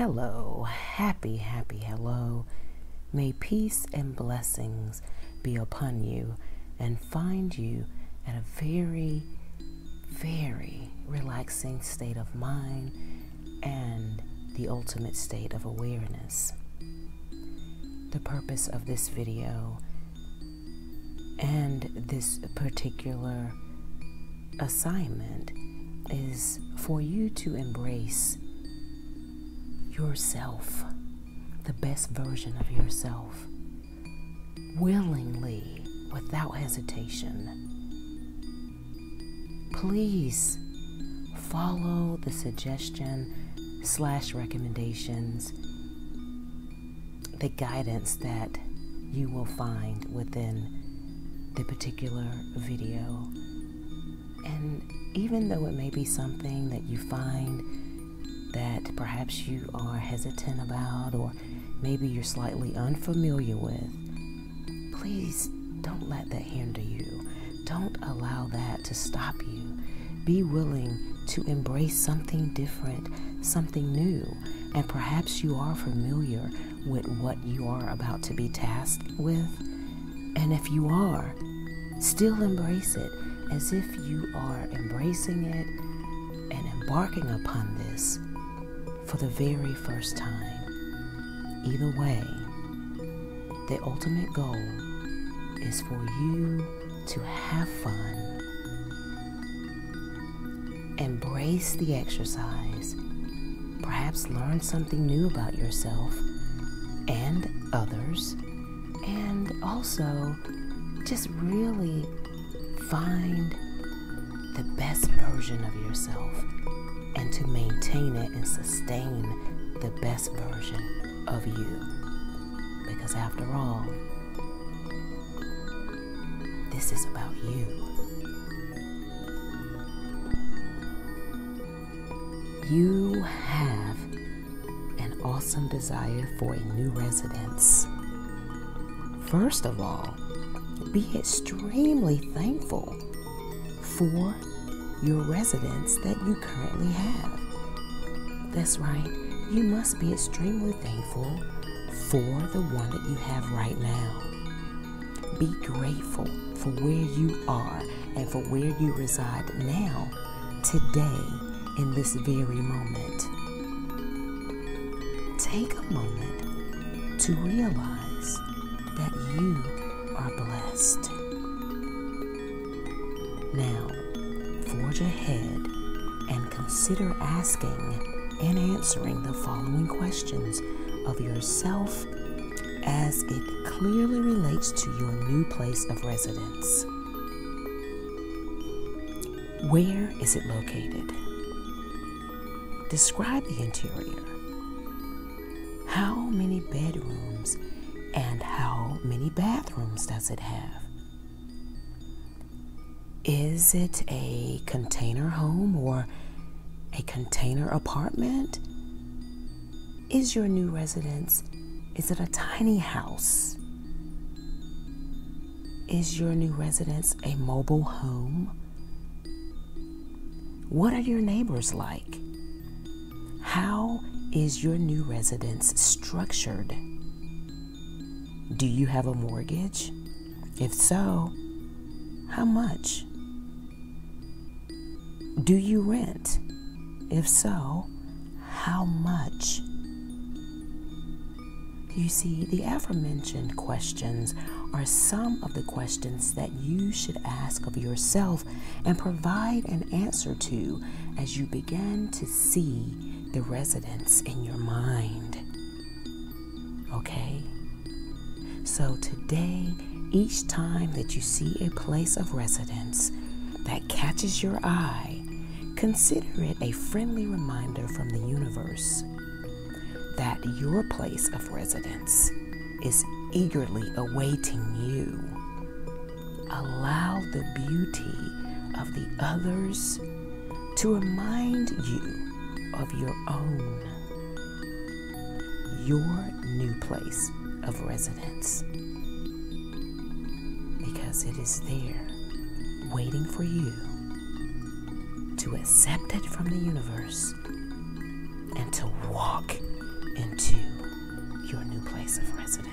Hello, happy hello. May peace and blessings be upon you and find you at a very, very relaxing state of mind and the ultimate state of awareness. The purpose of this video and this particular assignment is for you to embrace yourself, the best version of yourself, willingly, without hesitation. Please follow the suggestion/recommendations, the guidance that you will find within the particular video. And even though it may be something that you find that perhaps you are hesitant about, or maybe you're slightly unfamiliar with, please don't let that hinder you. Don't allow that to stop you. Be willing to embrace something different, something new, and perhaps you are familiar with what you are about to be tasked with. And if you are, still embrace it as if you are embracing it and embarking upon this for the very first time. Either way, the ultimate goal is for you to have fun. Embrace the exercise. Perhaps learn something new about yourself and others, and also just really find the best version of yourself and to maintain it and sustain the best version of you. Because after all, this is about you. You have an awesome desire for a new residence. First of all, be extremely thankful for your residence that you currently have. That's right, you must be extremely thankful for the one that you have right now. Be grateful for where you are and for where you reside now, today, in this very moment. Take a moment to realize that you are blessed. Now, forge ahead and consider asking and answering the following questions of yourself as it clearly relates to your new place of residence. Where is it located? Describe the interior. How many bedrooms and how many bathrooms does it have? Is it a container home or a container apartment? Is your new residence, is it a tiny house? Is your new residence a mobile home? What are your neighbors like? How is your new residence structured? Do you have a mortgage? If so, how much? Do you rent? If so, how much? You see, the aforementioned questions are some of the questions that you should ask of yourself and provide an answer to as you begin to see the residence in your mind. Okay? So today, each time that you see a place of residence that catches your eye, consider it a friendly reminder from the universe that your place of residence is eagerly awaiting you. Allow the beauty of the others to remind you of your own, your new place of residence, because it is there waiting for you to accept it from the universe and to walk sacrifice of residence.